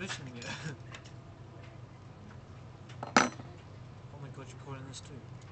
transitioning it. Oh my god, you're recording this too.